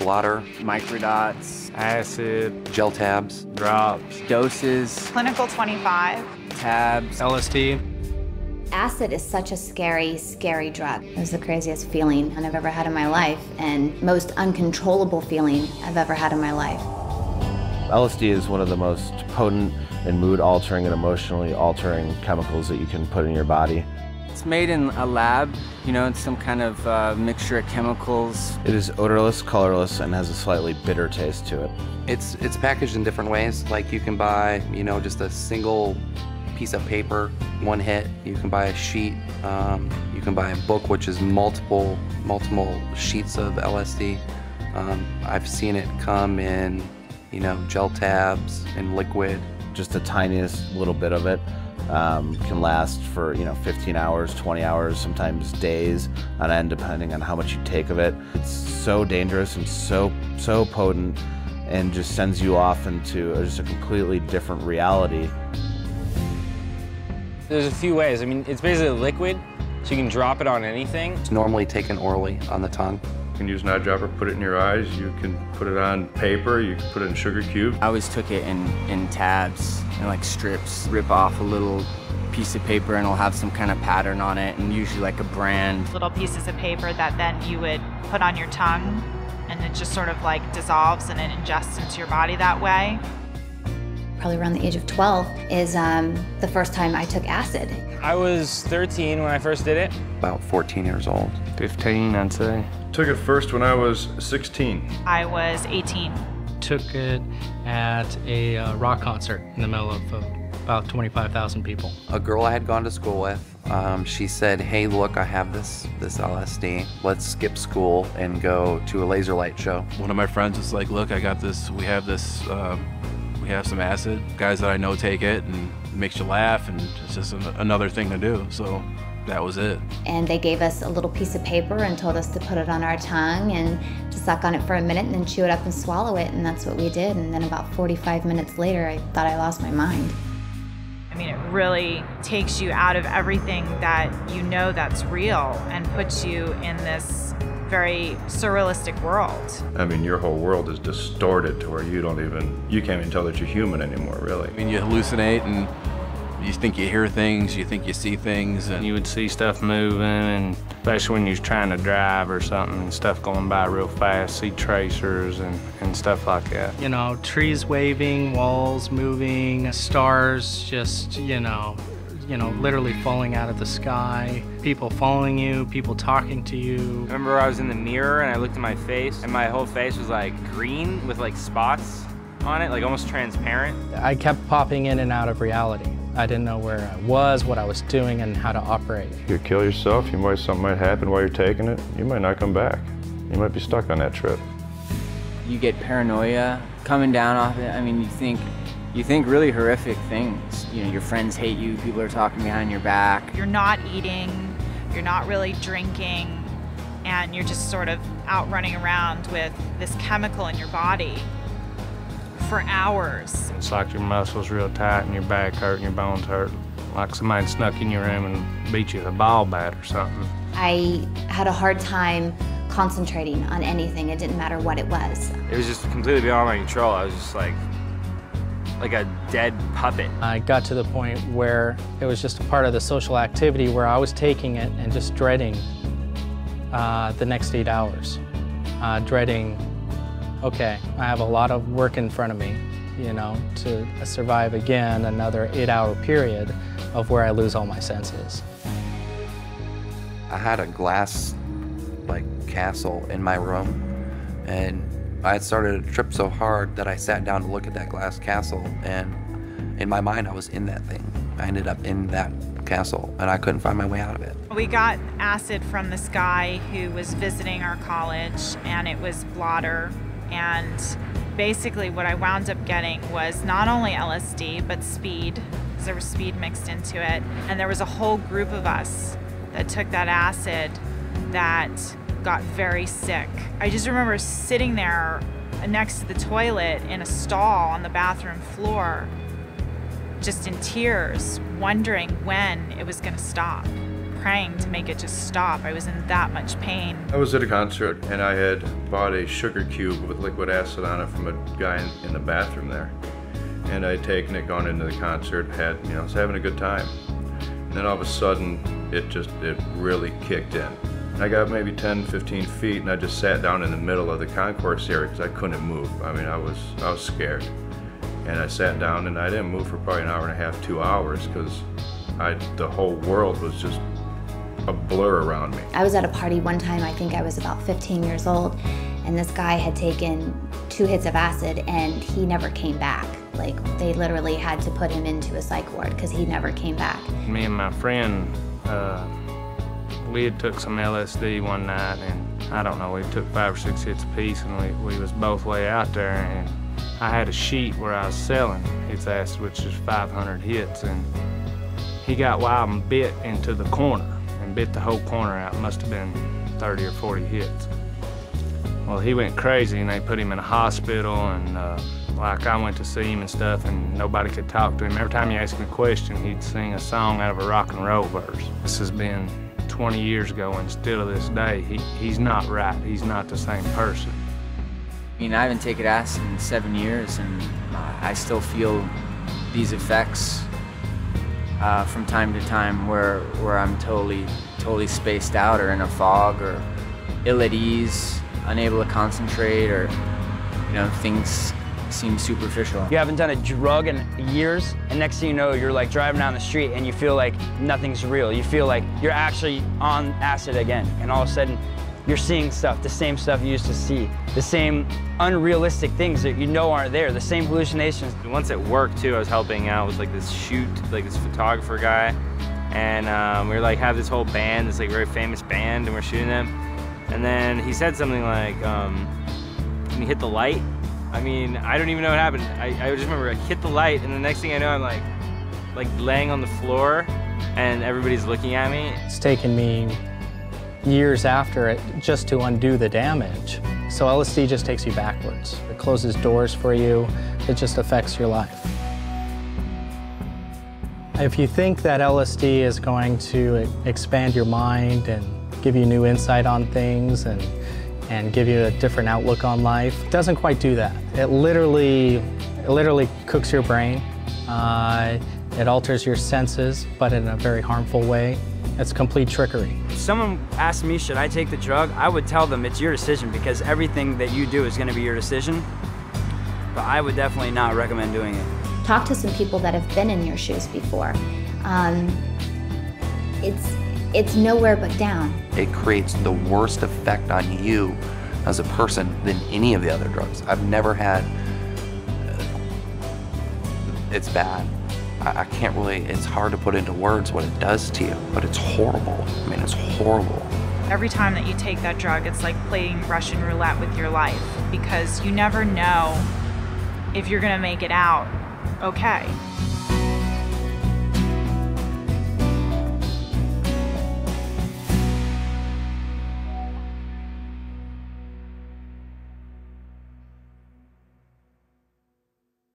blotter, microdots, acid, gel tabs, drops, doses, clinical 25, tabs, LSD. Acid is such a scary, scary drug. It was the craziest feeling I've ever had in my life and most uncontrollable feeling I've ever had in my life. LSD is one of the most potent and mood-altering and emotionally-altering chemicals that you can put in your body. It's made in a lab, you know, it's some kind of mixture of chemicals. It is odorless, colorless, and has a slightly bitter taste to it. It's packaged in different ways. Like you can buy, you know, just a single piece of paper, one hit. You can buy a sheet. You can buy a book, which is multiple sheets of LSD. I've seen it come in, you know, gel tabs and liquid. Just the tiniest little bit of it can last for, you know, 15 hours, 20 hours, sometimes days on end, depending on how much you take of it. It's so dangerous and so potent and just sends you off into just a completely different reality. There's a few ways. I mean, it's basically liquid, so you can drop it on anything. It's normally taken orally on the tongue. You can use an eye dropper, put it in your eyes, you can put it on paper, you can put it in sugar cubes. I always took it in tabs and like strips. Rip off a little piece of paper and it'll have some kind of pattern on it and usually like a brand. Little pieces of paper that then you would put on your tongue and it just sort of like dissolves and it ingests into your body that way. Probably around the age of 12 is the first time I took acid. I was 13 when I first did it. About 14 years old. 15, I'd say. Took it first when I was 16. I was 18. Took it at a rock concert in the middle of about 25,000 people. A girl I had gone to school with, she said, hey, look, I have this LSD. Let's skip school and go to a laser light show. One of my friends was like, look, I got this, we have this, have some acid. Guys that I know take it and it makes you laugh and it's just another thing to do, so that was it. And they gave us a little piece of paper and told us to put it on our tongue and to suck on it for a minute and then chew it up and swallow it, and that's what we did. And then about 45 minutes later I thought I lost my mind. I mean, it really takes you out of everything that you know that's real and puts you in this very surrealistic world. I mean, your whole world is distorted to where you can't even tell that you're human anymore, really. I mean, you hallucinate and you think you hear things, you think you see things. And you would see stuff moving, and especially when you're trying to drive or something, and stuff going by real fast, see tracers and stuff like that. You know, trees waving, walls moving, stars just, you know, literally falling out of the sky, people following you, people talking to you. I remember I was in the mirror and I looked at my face and my whole face was like green with like spots on it, like almost transparent. I kept popping in and out of reality. I didn't know where I was, what I was doing, and how to operate. You could kill yourself, something might happen while you're taking it, you might not come back. You might be stuck on that trip. You get paranoia coming down off it. I mean, you think really horrific things. You know, your friends hate you, people are talking behind your back. You're not eating, you're not really drinking, and you're just sort of out running around with this chemical in your body for hours. It's like your muscles real tight and your back hurt and your bones hurt. Like somebody snuck in your room and beat you with a ball bat or something. I had a hard time concentrating on anything. It didn't matter what it was. It was just completely beyond my control. I was just like a dead puppet. I got to the point where it was just a part of the social activity where I was taking it and just dreading the next 8 hours. Dreading, okay, I have a lot of work in front of me, you know, to survive again another 8-hour period of where I lose all my senses. I had a glass, like, castle in my room, and I had started to trip so hard that I sat down to look at that glass castle, and in my mind I was in that thing. I ended up in that castle and I couldn't find my way out of it. We got acid from this guy who was visiting our college, and it was blotter, and basically what I wound up getting was not only LSD but speed, because there was speed mixed into it, and there was a whole group of us that took that acid that got very sick. I just remember sitting there next to the toilet in a stall on the bathroom floor, just in tears, wondering when it was going to stop. praying to make it just stop. I was in that much pain. I was at a concert and I had bought a sugar cube with liquid acid on it from a guy in the bathroom there. And I'd taken it, gone into the concert, had, you know, I was having a good time. And then all of a sudden, it really kicked in. I got maybe 10, 15 feet and I just sat down in the middle of the concourse area because I couldn't move. I mean, I was scared. And I sat down and I didn't move for probably an hour and a half, 2 hours, because the whole world was just a blur around me. I was at a party one time, I think I was about 15 years old, and this guy had taken 2 hits of acid and he never came back. Like, they literally had to put him into a psych ward because he never came back. Me and my friend, we had took some LSD one night, and I don't know, we took 5 or 6 hits apiece, and we was both way out there, and I had a sheet where I was selling his acid, which is 500 hits, and he got wild and bit into the corner and bit the whole corner out. It must have been 30 or 40 hits. Well, he went crazy and they put him in a hospital, and like, I went to see him and stuff, and nobody could talk to him. Every time you asked him a question, he'd sing a song out of a rock and roll verse. This has been 20 years ago, and still to this day, he's not right. He's not the same person. I mean, I haven't taken acid in 7 years, and I still feel these effects from time to time, where I'm totally spaced out, or in a fog, or ill at ease, unable to concentrate, or, you know, things seem superficial. You haven't done a drug in years, and next thing you know, you're like driving down the street and you feel like nothing's real. You feel like you're actually on acid again, and all of a sudden, you're seeing stuff, the same stuff you used to see, the same unrealistic things that you know aren't there, the same hallucinations. Once at work, too, I was helping out with like this shoot, like this photographer guy, and we were like, have this whole band, this like very famous band, and we're shooting them. And then he said something like, can you hit the light? I mean, I don't even know what happened. I just remember I hit the light, and the next thing I know, I'm like laying on the floor, and everybody's looking at me. It's taken me years after it just to undo the damage. So LSD just takes you backwards. It closes doors for you. It just affects your life. If you think that LSD is going to expand your mind and give you new insight on things and give you a different outlook on life, it doesn't quite do that. It literally cooks your brain. It alters your senses, but in a very harmful way. It's complete trickery. If someone asked me, should I take the drug? I would tell them it's your decision, because everything that you do is going to be your decision. But I would definitely not recommend doing it. Talk to some people that have been in your shoes before. It's nowhere but down. It creates the worst effect on you as a person than any of the other drugs. I've never had, it's bad. I can't really, it's hard to put into words what it does to you, but it's horrible. I mean, it's horrible. Every time that you take that drug, it's like playing Russian roulette with your life, because you never know if you're gonna make it out okay.